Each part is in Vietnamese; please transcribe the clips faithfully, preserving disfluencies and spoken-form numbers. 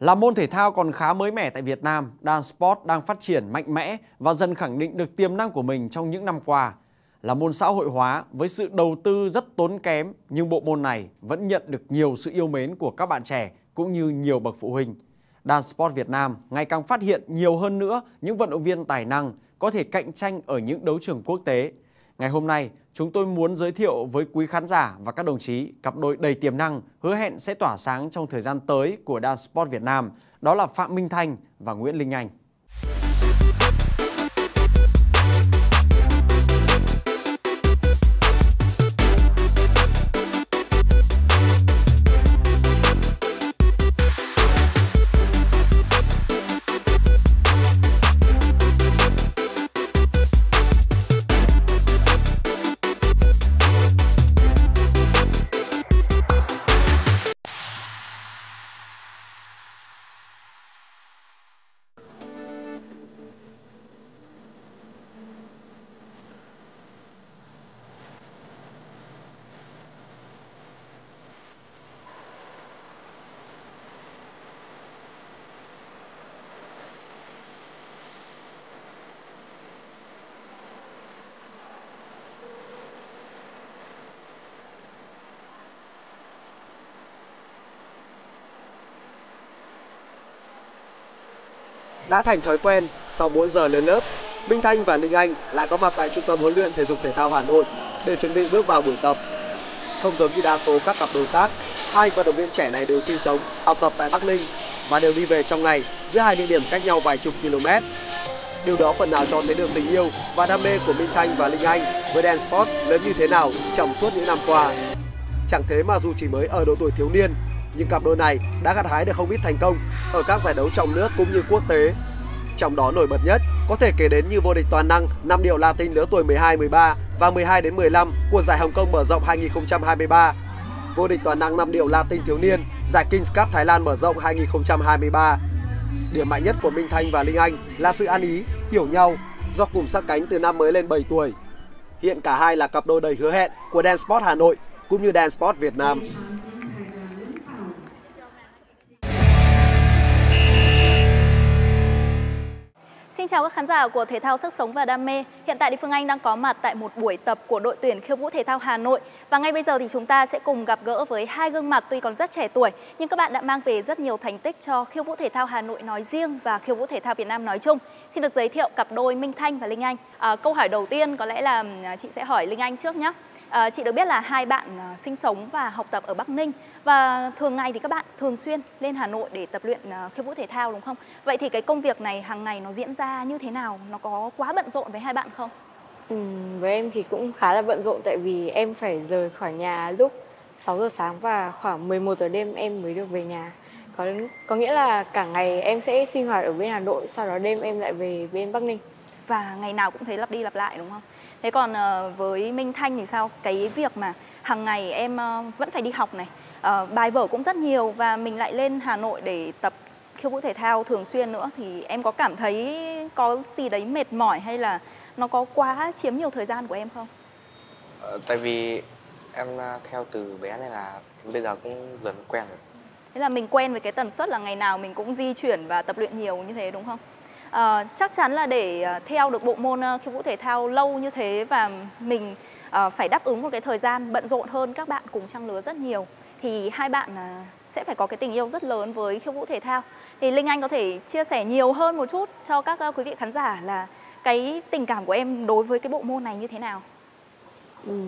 Là môn thể thao còn khá mới mẻ tại Việt Nam, dance sport đang phát triển mạnh mẽ và dần khẳng định được tiềm năng của mình trong những năm qua. Là môn xã hội hóa với sự đầu tư rất tốn kém, nhưng bộ môn này vẫn nhận được nhiều sự yêu mến của các bạn trẻ cũng như nhiều bậc phụ huynh. Dance sport Việt Nam ngày càng phát hiện nhiều hơn nữa những vận động viên tài năng có thể cạnh tranh ở những đấu trường quốc tế. Ngày hôm nay, chúng tôi muốn giới thiệu với quý khán giả và các đồng chí cặp đôi đầy tiềm năng hứa hẹn sẽ tỏa sáng trong thời gian tới của Dance Sport Việt Nam, đó là Phạm Minh Thanh và Nguyễn Linh Anh. Đã thành thói quen, sau mỗi giờ lên lớp, Minh Thanh và Linh Anh lại có mặt tại Trung tâm huấn luyện thể dục thể thao Hà Nội để chuẩn bị bước vào buổi tập. Không giống như đa số các cặp đối tác, hai vận động viên trẻ này đều sinh sống, học tập tại Bắc Ninh và đều đi về trong ngày giữa hai địa điểm cách nhau vài chục km. Điều đó phần nào cho thấy được tình yêu và đam mê của Minh Thanh và Linh Anh với dance sport lớn như thế nào trong suốt những năm qua. Chẳng thế mà dù chỉ mới ở độ tuổi thiếu niên, nhưng cặp đôi này đã gặt hái được không ít thành công ở các giải đấu trong nước cũng như quốc tế. Trong đó nổi bật nhất có thể kể đến như vô địch toàn năng năm điệu Latin lứa tuổi mười hai mười ba và mười hai đến mười lăm của giải Hồng Kông mở rộng hai nghìn không trăm hai mươi ba, vô địch toàn năng năm điệu Latin thiếu niên giải King's Cup Thái Lan mở rộng hai nghìn không trăm hai mươi ba. Điểm mạnh nhất của Minh Thanh và Linh Anh là sự ăn ý, hiểu nhau do cùng sát cánh từ năm mới lên bảy tuổi. Hiện cả hai là cặp đôi đầy hứa hẹn của Dance Sport Hà Nội cũng như Dance Sport Việt Nam. Xin chào các khán giả của Thể thao Sức Sống và Đam mê. Hiện tại thì Phương Anh đang có mặt tại một buổi tập của đội tuyển khiêu vũ thể thao Hà Nội. Và ngay bây giờ thì chúng ta sẽ cùng gặp gỡ với hai gương mặt tuy còn rất trẻ tuổi, nhưng các bạn đã mang về rất nhiều thành tích cho khiêu vũ thể thao Hà Nội nói riêng và khiêu vũ thể thao Việt Nam nói chung. Xin được giới thiệu cặp đôi Minh Thanh và Linh Anh. à, Câu hỏi đầu tiên có lẽ là chị sẽ hỏi Linh Anh trước nhé. à, Chị được biết là hai bạn sinh sống và học tập ở Bắc Ninh. Và thường ngày thì các bạn thường xuyên lên Hà Nội để tập luyện khiêu vũ thể thao đúng không? Vậy thì cái công việc này hàng ngày nó diễn ra như thế nào? Nó có quá bận rộn với hai bạn không? Ừ, với em thì cũng khá là bận rộn tại vì em phải rời khỏi nhà lúc sáu giờ sáng và khoảng mười một giờ đêm em mới được về nhà. Có, có nghĩa là cả ngày em sẽ sinh hoạt ở bên Hà Nội, sau đó đêm em lại về bên Bắc Ninh. Và ngày nào cũng thấy lặp đi lặp lại đúng không? Thế còn với Minh Thanh thì sao? Cái việc mà hàng ngày em vẫn phải đi học này, À, bài vở cũng rất nhiều và mình lại lên Hà Nội để tập khiêu vũ thể thao thường xuyên nữa, thì em có cảm thấy có gì đấy mệt mỏi hay là nó có quá chiếm nhiều thời gian của em không? À, tại vì em theo từ bé này là bây giờ cũng dần quen rồi. Thế là mình quen với cái tần suất là ngày nào mình cũng di chuyển và tập luyện nhiều như thế đúng không? À, chắc chắn là để theo được bộ môn khiêu vũ thể thao lâu như thế và mình à, phải đáp ứng một cái thời gian bận rộn hơn các bạn cùng trang lứa rất nhiều, thì hai bạn sẽ phải có cái tình yêu rất lớn với khiêu vũ thể thao. Thì Linh Anh có thể chia sẻ nhiều hơn một chút cho các quý vị khán giả là cái tình cảm của em đối với cái bộ môn này như thế nào? Ừ.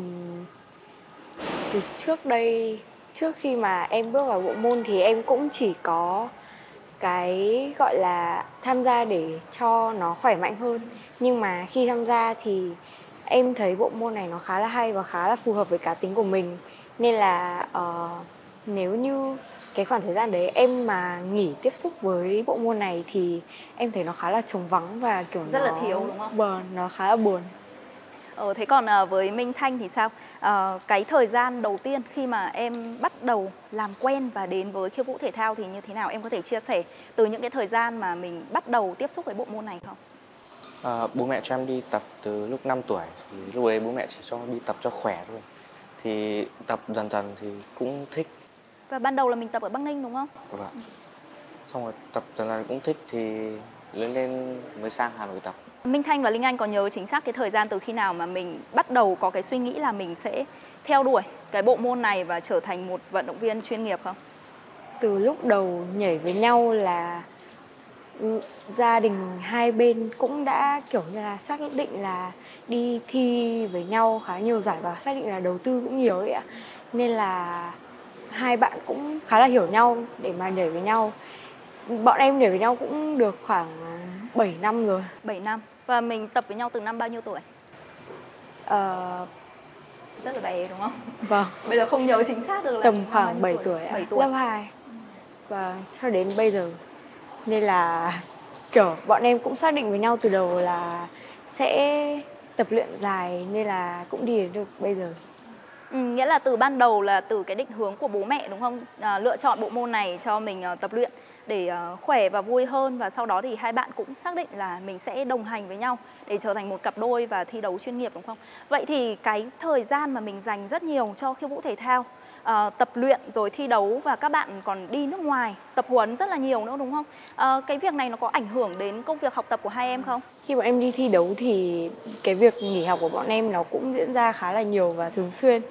Từ trước đây, trước khi mà em bước vào bộ môn thì em cũng chỉ có cái gọi là tham gia để cho nó khỏe mạnh hơn. Nhưng mà khi tham gia thì em thấy bộ môn này nó khá là hay và khá là phù hợp với cá tính của mình. Nên là uh, nếu như cái khoảng thời gian đấy em mà nghỉ tiếp xúc với bộ môn này thì em thấy nó khá là trống vắng và kiểu rất nó là thiếu đúng không? Buồn, nó khá là buồn. Ờ, thế còn uh, với Minh Thanh thì sao? Uh, cái thời gian đầu tiên khi mà em bắt đầu làm quen và đến với khiêu vũ thể thao thì như thế nào? Em có thể chia sẻ từ những cái thời gian mà mình bắt đầu tiếp xúc với bộ môn này không? Uh, bố mẹ cho em đi tập từ lúc năm tuổi, thì lúc ấy bố mẹ chỉ cho đi tập cho khỏe thôi. Thì tập dần dần thì cũng thích. Và ban đầu là mình tập ở Bắc Ninh đúng không? Vâng. Xong rồi tập dần dần cũng thích thì lớn lên mới sang Hà Nội tập. Minh Thanh và Linh Anh có nhớ chính xác cái thời gian từ khi nào mà mình bắt đầu có cái suy nghĩ là mình sẽ theo đuổi cái bộ môn này và trở thành một vận động viên chuyên nghiệp không? Từ lúc đầu nhảy với nhau là gia đình hai bên cũng đã kiểu như là xác định là đi thi với nhau khá nhiều giải và xác định là đầu tư cũng nhiều ấy ạ. Nên là hai bạn cũng khá là hiểu nhau để mà nhảy với nhau. Bọn em nhảy với nhau cũng được khoảng bảy năm rồi. bảy năm. Và mình tập với nhau từ năm bao nhiêu tuổi? Ờ... Rất là bé đúng không? Vâng. Bây giờ không nhớ chính xác được là... Tầm khoảng bảy tuổi ạ. bảy tuổi. lớp hai. Và cho đến bây giờ. Nên là kiểu bọn em cũng xác định với nhau từ đầu là sẽ tập luyện dài. Nên là cũng đi đến được bây giờ. Ừ, nghĩa là từ ban đầu là từ cái định hướng của bố mẹ đúng không? À, lựa chọn bộ môn này cho mình à, tập luyện để à, khỏe và vui hơn. Và sau đó thì hai bạn cũng xác định là mình sẽ đồng hành với nhau để trở thành một cặp đôi và thi đấu chuyên nghiệp đúng không? Vậy thì cái thời gian mà mình dành rất nhiều cho khiêu vũ thể thao, à, tập luyện rồi thi đấu, và các bạn còn đi nước ngoài tập huấn rất là nhiều nữa đúng không? À, cái việc này nó có ảnh hưởng đến công việc học tập của hai em không? Khi bọn em đi thi đấu thì cái việc nghỉ học của bọn em nó cũng diễn ra khá là nhiều và thường xuyên.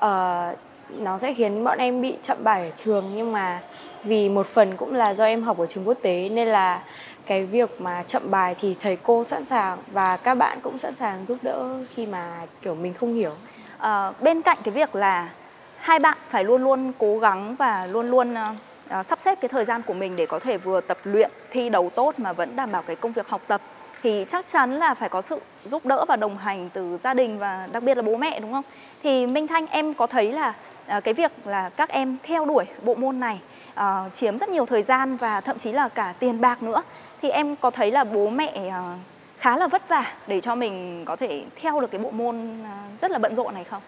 À, nó sẽ khiến bọn em bị chậm bài ở trường, nhưng mà vì một phần cũng là do em học ở trường quốc tế nên là cái việc mà chậm bài thì thầy cô sẵn sàng và các bạn cũng sẵn sàng giúp đỡ khi mà kiểu mình không hiểu. À, bên cạnh cái việc là hai bạn phải luôn luôn cố gắng và luôn luôn uh, sắp xếp cái thời gian của mình để có thể vừa tập luyện, thi đấu tốt mà vẫn đảm bảo cái công việc học tập, thì chắc chắn là phải có sự giúp đỡ và đồng hành từ gia đình và đặc biệt là bố mẹ đúng không? Thì Minh Thanh, em có thấy là uh, cái việc là các em theo đuổi bộ môn này uh, chiếm rất nhiều thời gian và thậm chí là cả tiền bạc nữa. Thì em có thấy là bố mẹ uh, khá là vất vả để cho mình có thể theo được cái bộ môn uh, rất là bận rộn này không?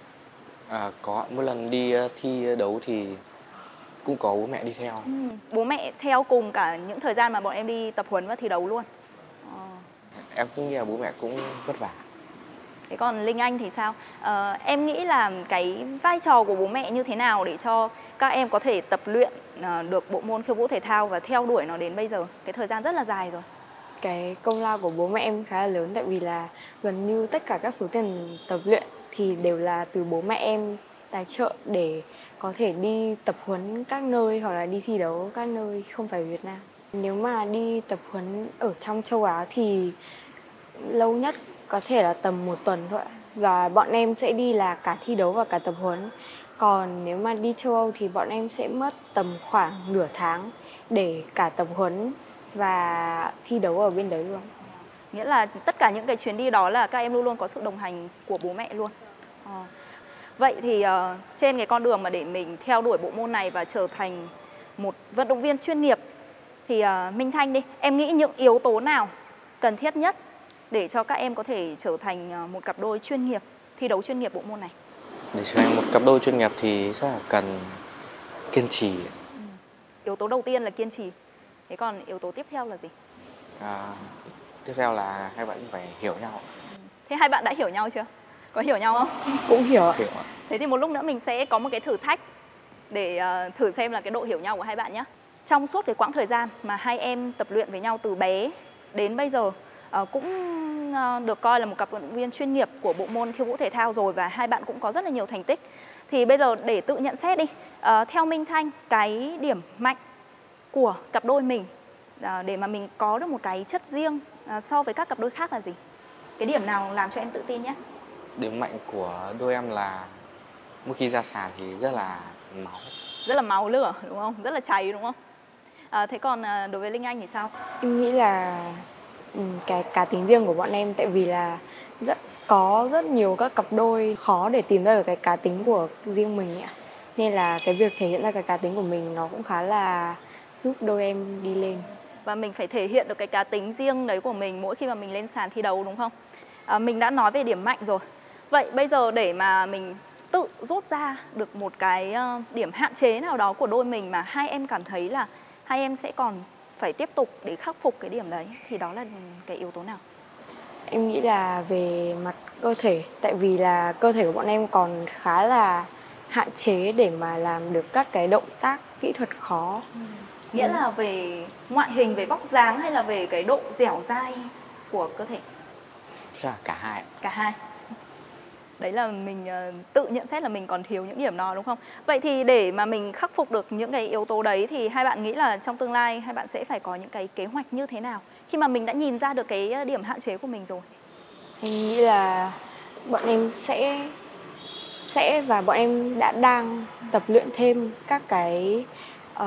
À, có, mỗi lần đi thi đấu thì cũng có bố mẹ đi theo. Ừ, bố mẹ theo cùng cả những thời gian mà bọn em đi tập huấn và thi đấu luôn. À. Em cũng nghĩ là bố mẹ cũng vất vả. Thế còn Linh Anh thì sao? À, em nghĩ là cái vai trò của bố mẹ như thế nào để cho các em có thể tập luyện được bộ môn khiêu vũ thể thao và theo đuổi nó đến bây giờ, cái thời gian rất là dài rồi? Cái công lao của bố mẹ em khá là lớn, tại vì là gần như tất cả các số tiền tập luyện thì đều là từ bố mẹ em tài trợ để có thể đi tập huấn các nơi hoặc là đi thi đấu các nơi không phải Việt Nam. Nếu mà đi tập huấn ở trong châu Á thì lâu nhất có thể là tầm một tuần thôi. Và bọn em sẽ đi là cả thi đấu và cả tập huấn. Còn nếu mà đi châu Âu thì bọn em sẽ mất tầm khoảng nửa tháng để cả tập huấn và thi đấu ở bên đấy luôn. Nghĩa là tất cả những cái chuyến đi đó là các em luôn luôn có sự đồng hành của bố mẹ luôn. À. Vậy thì uh, trên cái con đường mà để mình theo đuổi bộ môn này và trở thành một vận động viên chuyên nghiệp thì uh, Minh Thanh đi, em nghĩ những yếu tố nào cần thiết nhất để cho các em có thể trở thành một cặp đôi chuyên nghiệp, thi đấu chuyên nghiệp bộ môn này? Để trở thành một cặp đôi chuyên nghiệp thì chắc là cần kiên trì. Ừ. Yếu tố đầu tiên là kiên trì. Thế còn yếu tố tiếp theo là gì? À... Tiếp theo là hai bạn phải hiểu nhau. Thế hai bạn đã hiểu nhau chưa? Có hiểu nhau không? Cũng hiểu. hiểu. Thế thì một lúc nữa mình sẽ có một cái thử thách để uh, thử xem là cái độ hiểu nhau của hai bạn nhé. Trong suốt cái quãng thời gian mà hai em tập luyện với nhau từ bé đến bây giờ, uh, cũng uh, được coi là một cặp vận động viên chuyên nghiệp của bộ môn khiêu vũ thể thao rồi, và hai bạn cũng có rất là nhiều thành tích. Thì bây giờ để tự nhận xét đi. Uh, theo Minh Thanh, cái điểm mạnh của cặp đôi mình uh, để mà mình có được một cái chất riêng so với các cặp đôi khác là gì? Cái điểm nào làm cho em tự tin nhé? Điểm mạnh của đôi em là mỗi khi ra sàn thì rất là máu. Rất là máu lửa đúng không? Rất là cháy đúng không? À, thế còn đối với Linh Anh thì sao? Em nghĩ là cái cá tính riêng của bọn em, tại vì là rất, có rất nhiều các cặp đôi khó để tìm ra được cái cá tính của riêng mình ạ. Nên là cái việc thể hiện ra cái cá tính của mình nó cũng khá là giúp đôi em đi lên. Và mình phải thể hiện được cái cá tính riêng đấy của mình mỗi khi mà mình lên sàn thi đấu đúng không? À, mình đã nói về điểm mạnh rồi. Vậy bây giờ để mà mình tự rút ra được một cái điểm hạn chế nào đó của đôi mình mà hai em cảm thấy là hai em sẽ còn phải tiếp tục để khắc phục cái điểm đấy, thì đó là cái yếu tố nào? Em nghĩ là về mặt cơ thể. Tại vì là cơ thể của bọn em còn khá là hạn chế để mà làm được các cái động tác kỹ thuật khó. Ừ. Nghĩa ừ. là về ngoại hình, về vóc dáng hay là về cái độ dẻo dai của cơ thể? Dạ, cả hai. Cả hai. Đấy là mình tự nhận xét là mình còn thiếu những điểm đó đúng không? Vậy thì để mà mình khắc phục được những cái yếu tố đấy thì hai bạn nghĩ là trong tương lai hai bạn sẽ phải có những cái kế hoạch như thế nào? Khi mà mình đã nhìn ra được cái điểm hạn chế của mình rồi. Mình nghĩ là bọn em sẽ sẽ và bọn em đã đang tập luyện thêm các cái uh,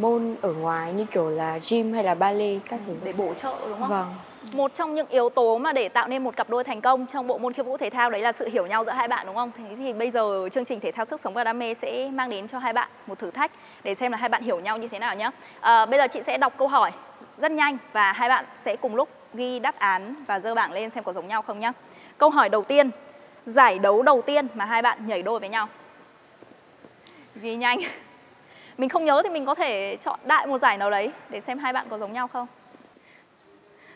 môn ở ngoài như kiểu là gym hay là ballet các thứ để bổ trợ đúng không? Vâng. Một trong những yếu tố mà để tạo nên một cặp đôi thành công trong bộ môn khiêu vũ thể thao đấy là sự hiểu nhau giữa hai bạn đúng không? Thế thì bây giờ chương trình Thể thao Sức Sống và Đam mê sẽ mang đến cho hai bạn một thử thách để xem là hai bạn hiểu nhau như thế nào nhé. À, bây giờ chị sẽ đọc câu hỏi rất nhanh và hai bạn sẽ cùng lúc ghi đáp án và dơ bảng lên xem có giống nhau không nhé. Câu hỏi đầu tiên, giải đấu đầu tiên mà hai bạn nhảy đôi với nhau. Ghi nhanh. Mình không nhớ thì mình có thể chọn đại một giải nào đấy để xem hai bạn có giống nhau không.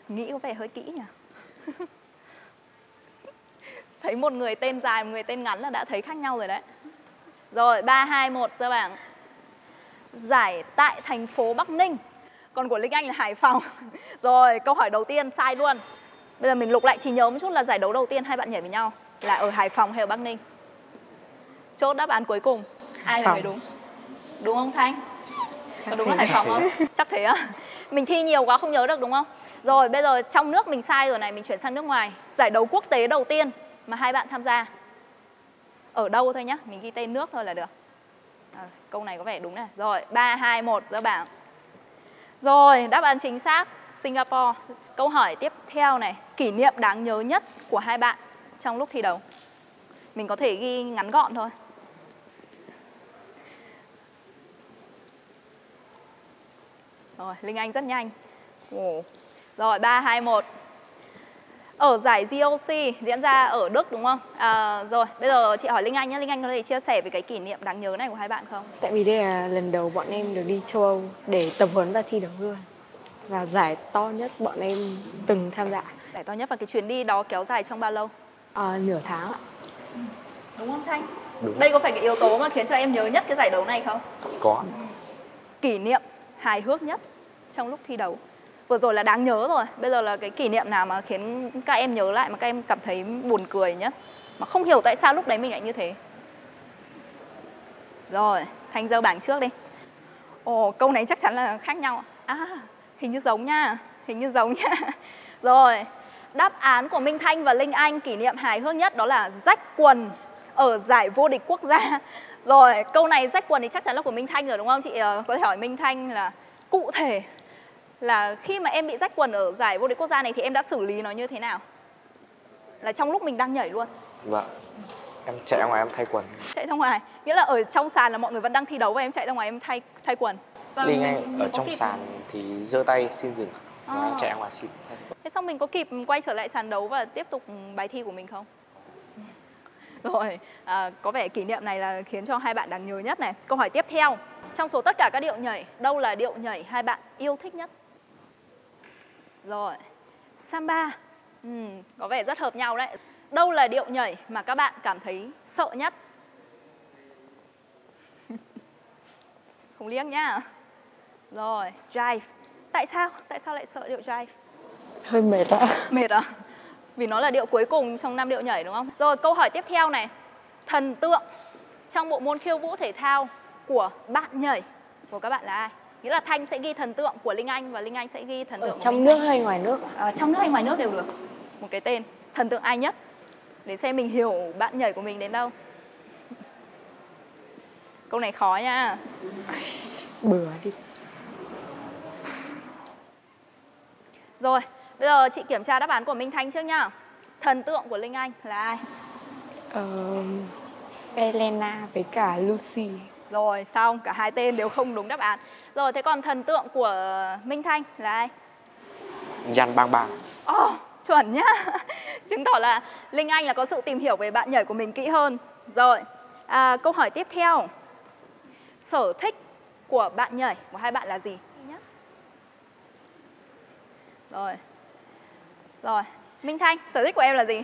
Nghĩ có vẻ hơi kỹ nhỉ. Thấy một người tên dài, một người tên ngắn là đã thấy khác nhau rồi đấy. Rồi, ba, hai, một, dơ bảng. Giải tại thành phố Bắc Ninh. Còn của Linh Anh là Hải Phòng. Rồi, câu hỏi đầu tiên sai luôn. Bây giờ mình lục lại trí nhớ một chút là giải đấu đầu tiên hai bạn nhảy với nhau là ở Hải Phòng hay ở Bắc Ninh? Chốt đáp án cuối cùng. Ai là người đúng? Đúng không Thanh? Có đúng là Hải Phòng không? Chắc thế á. Mình thi nhiều quá không nhớ được đúng không? Rồi bây giờ trong nước mình sai rồi này, mình chuyển sang nước ngoài. Giải đấu quốc tế đầu tiên mà hai bạn tham gia ở đâu thôi nhá, mình ghi tên nước thôi là được. À, câu này có vẻ đúng này. Rồi, ba, hai, một, dỡ bảng. Rồi, đáp án chính xác, Singapore. Câu hỏi tiếp theo này, kỷ niệm đáng nhớ nhất của hai bạn trong lúc thi đấu. Mình có thể ghi ngắn gọn thôi. Rồi, Linh Anh rất nhanh. Ồ. Rồi, ba, hai, một. Ở giải giê ô xê diễn ra ở Đức đúng không? À, rồi, bây giờ chị hỏi Linh Anh nhé. Linh Anh có thể chia sẻ về cái kỷ niệm đáng nhớ này của hai bạn không? Tại vì đây là lần đầu bọn em được đi châu Âu để tập huấn và thi đấu luôn. Và giải to nhất bọn em từng tham gia. Giải to nhất và cái chuyến đi đó kéo dài trong bao lâu? À, nửa tháng ạ. Đúng không Thanh? Đúng. Đây có phải cái yếu tố mà khiến cho em nhớ nhất cái giải đấu này không? Có. Kỷ niệm hài hước nhất trong lúc thi đấu. Vừa rồi là đáng nhớ rồi, bây giờ là cái kỷ niệm nào mà khiến các em nhớ lại mà các em cảm thấy buồn cười nhất? Mà không hiểu tại sao lúc đấy mình lại như thế. Rồi, Thanh dơ bảng trước đi. Ồ, câu này chắc chắn là khác nhau. À, hình như giống nha, hình như giống nha. Rồi, đáp án của Minh Thanh và Linh Anh kỷ niệm hài hước nhất đó là rách quần ở giải vô địch quốc gia. Rồi, câu này rách quần thì chắc chắn là của Minh Thanh rồi đúng không? Chị có thể hỏi Minh Thanh là cụ thể là khi mà em bị rách quần ở giải vô địch quốc gia này thì em đã xử lý nó như thế nào? Là trong lúc mình đang nhảy luôn. Vâng. Em chạy ra ngoài em thay quần. Chạy ra ngoài, nghĩa là ở trong sàn là mọi người vẫn đang thi đấu và em chạy ra ngoài em thay thay quần. Vâng, Linh Anh ở trong kịp... sàn thì giơ tay xin dừng. À. Và em chạy ra ngoài xin thay quần. Thế xong mình có kịp quay trở lại sàn đấu và tiếp tục bài thi của mình không? Rồi, à, có vẻ kỷ niệm này là khiến cho hai bạn đáng nhớ nhất này. Câu hỏi tiếp theo. Trong số tất cả các điệu nhảy, đâu là điệu nhảy hai bạn yêu thích nhất? Rồi, samba, ừ, có vẻ rất hợp nhau đấy. Đâu là điệu nhảy mà các bạn cảm thấy sợ nhất? Không liếc nhá. Rồi, jive. Tại sao? Tại sao lại sợ điệu jive? Hơi mệt ạ. Mệt ạ? À? Vì nó là điệu cuối cùng trong năm điệu nhảy đúng không? Rồi, câu hỏi tiếp theo này. Thần tượng trong bộ môn khiêu vũ thể thao của bạn nhảy của các bạn là ai? Nghĩa là Thanh sẽ ghi thần tượng của Linh Anh và Linh Anh sẽ ghi thần tượng ở trong nước hay ngoài nước? À, trong nước hay ngoài nước đều được. Một cái tên thần tượng ai nhất để xem mình hiểu bạn nhảy của mình đến đâu. Câu này khó nha. Bừa đi. Rồi, bây giờ chị kiểm tra đáp án của Minh Thanh trước nha. Thần tượng của Linh Anh là ai? Ờ, Elena với cả Lucy. Rồi, xong, cả hai tên đều không đúng đáp án. Rồi, thế còn thần tượng của Minh Thanh là ai? Giang Băng Băng. Ồ, oh, chuẩn nhá. Chứng tỏ là Linh Anh là có sự tìm hiểu về bạn nhảy của mình kỹ hơn. Rồi, à, câu hỏi tiếp theo. Sở thích của bạn nhảy của hai bạn là gì? Rồi, rồi, Minh Thanh, sở thích của em là gì?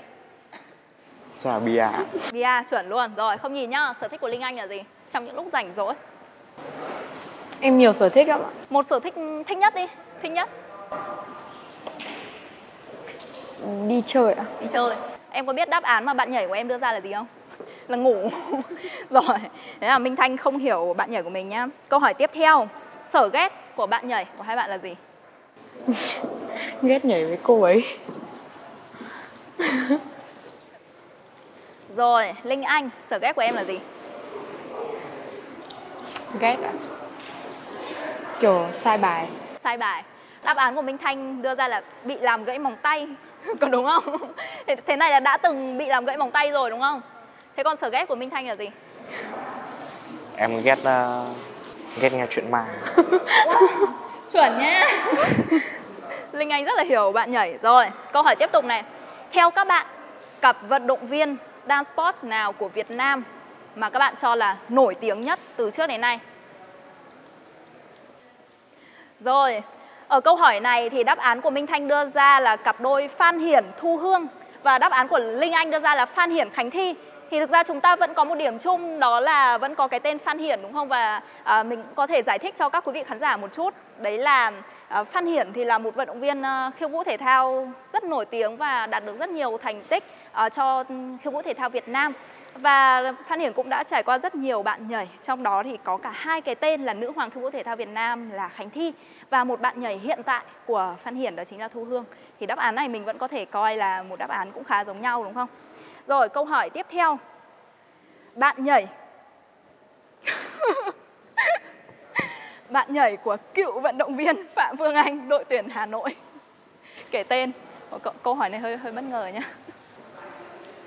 Chắc là bia. Bia, chuẩn luôn. Rồi, không nhìn nhá, sở thích của Linh Anh là gì? Trong những lúc rảnh rỗi. Em nhiều sở thích lắm ạ. Một sở thích thích nhất đi, thích nhất. Đi chơi ạ. Đi chơi. Em có biết đáp án mà bạn nhảy của em đưa ra là gì không? Là ngủ. Rồi, thế là Minh Thanh không hiểu bạn nhảy của mình nhá. Câu hỏi tiếp theo, sở ghét của bạn nhảy của hai bạn là gì? Ghét nhảy với cô ấy. Rồi, Linh Anh, sở ghét của em là gì? Ghét ạ. Kiểu sai bài. Sai bài. Đáp án của Minh Thanh đưa ra là bị làm gãy móng tay. Còn đúng không? Thế này là đã từng bị làm gãy móng tay rồi đúng không? Thế còn sở ghét của Minh Thanh là gì? Em ghét uh, ghét nghe chuyện ma. Wow, chuẩn nhá. Linh Anh rất là hiểu bạn nhảy. Rồi, câu hỏi tiếp tục này. Theo các bạn, cặp vận động viên dance sport nào của Việt Nam mà các bạn cho là nổi tiếng nhất từ trước đến nay? Rồi, ở câu hỏi này thì đáp án của Minh Thanh đưa ra là cặp đôi Phan Hiển, Thu Hương. Và đáp án của Linh Anh đưa ra là Phan Hiển, Khánh Thi. Thì thực ra chúng ta vẫn có một điểm chung, đó là vẫn có cái tên Phan Hiển đúng không? Và à, mình có thể giải thích cho các quý vị khán giả một chút. Đấy là à, Phan Hiển thì là một vận động viên à, khiêu vũ thể thao rất nổi tiếng và đạt được rất nhiều thành tích à, cho khiêu vũ thể thao Việt Nam. Và Phan Hiển cũng đã trải qua rất nhiều bạn nhảy, trong đó thì có cả hai cái tên là nữ hoàng khiêu vũ thể thao Việt Nam là Khánh Thi và một bạn nhảy hiện tại của Phan Hiển đó chính là Thu Hương. Thì đáp án này mình vẫn có thể coi là một đáp án cũng khá giống nhau đúng không? Rồi, câu hỏi tiếp theo. Bạn nhảy bạn nhảy của cựu vận động viên Phạm Vương Anh, đội tuyển Hà Nội. Kể tên. Câu hỏi này hơi hơi bất ngờ nhá.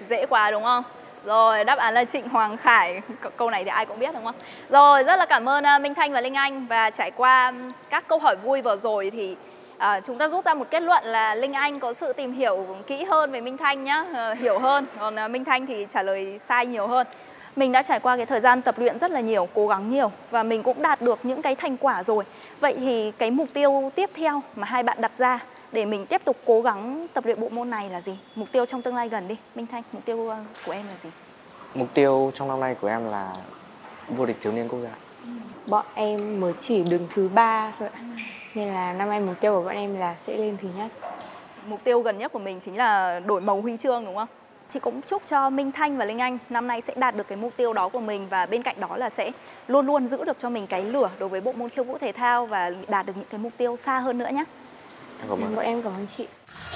Dễ quá đúng không? Rồi, đáp án là Trịnh Hoàng Khải. Câu này thì ai cũng biết đúng không? Rồi, rất là cảm ơn Minh Thanh và Linh Anh. Và trải qua các câu hỏi vui vừa rồi thì à, chúng ta rút ra một kết luận là Linh Anh có sự tìm hiểu kỹ hơn về Minh Thanh nhá, hiểu hơn. Còn Minh Thanh thì trả lời sai nhiều hơn. Mình đã trải qua cái thời gian tập luyện rất là nhiều, cố gắng nhiều và mình cũng đạt được những cái thành quả rồi. Vậy thì cái mục tiêu tiếp theo mà hai bạn đặt ra để mình tiếp tục cố gắng tập luyện bộ môn này là gì? Mục tiêu trong tương lai gần đi. Minh Thanh, mục tiêu của em là gì? Mục tiêu trong năm nay của em là vô địch thiếu niên quốc gia. Bọn em mới chỉ đứng thứ ba thôi. Nên là năm nay mục tiêu của bọn em là sẽ lên thứ nhất. Mục tiêu gần nhất của mình chính là đổi màu huy chương đúng không? Chị cũng chúc cho Minh Thanh và Linh Anh năm nay sẽ đạt được cái mục tiêu đó của mình. Và bên cạnh đó là sẽ luôn luôn giữ được cho mình cái lửa đối với bộ môn khiêu vũ thể thao và đạt được những cái mục tiêu xa hơn nữa nhé. Cảm ơn. Bọn em cảm ơn chị.